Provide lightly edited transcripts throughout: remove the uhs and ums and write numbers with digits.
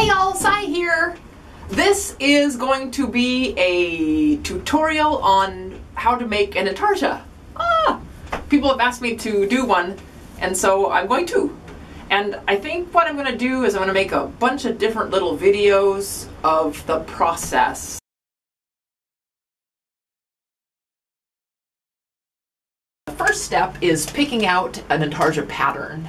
Hey y'all, Sai here. This is going to be a tutorial on how to make an Intarsia. People have asked me to do one, and so I'm going to. And I think what I'm going to do is I'm going to make a bunch of different little videos of the process. The first step is picking out an Intarsia pattern.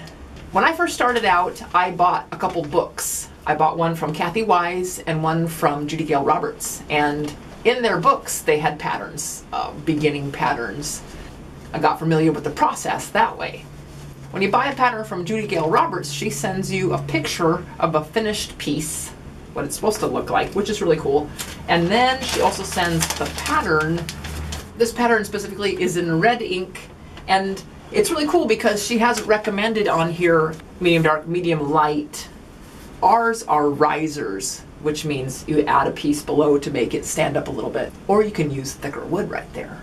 When I first started out, I bought a couple books. I bought one from Kathy Wise and one from Judy Gale Roberts, and in their books they had patterns, beginning patterns. I got familiar with the process that way. When you buy a pattern from Judy Gale Roberts, she sends you a picture of a finished piece, what it's supposed to look like, which is really cool, and then she also sends the pattern. This pattern specifically is in red ink, and it's really cool because she has recommended on here medium dark, medium light. Ours are risers, which means you add a piece below to make it stand up a little bit, or you can use thicker wood right there.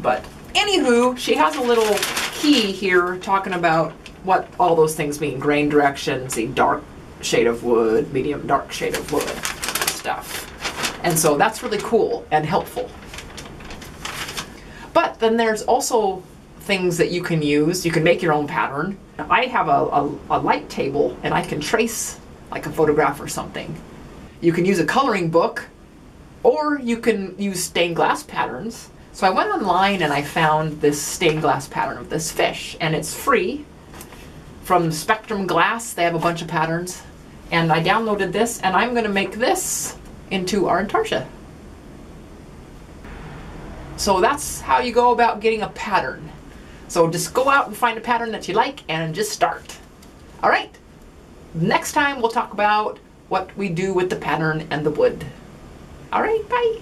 But anywho, she has a little key here talking about what all those things mean: grain direction, see dark shade of wood, medium dark shade of wood stuff. And so that's really cool and helpful. But then there's also things that you can use. You can make your own pattern. I have a light table, and I can trace like a photograph or something. You can use a coloring book, or you can use stained glass patterns. So I went online and I found this stained glass pattern of this fish, and it's free from Spectrum Glass. They have a bunch of patterns, and I downloaded this, and I'm going to make this into our Intarsia. So that's how you go about getting a pattern. So just go out and find a pattern that you like and just start. All right, next time we'll talk about what we do with the pattern and the wood. All right, bye.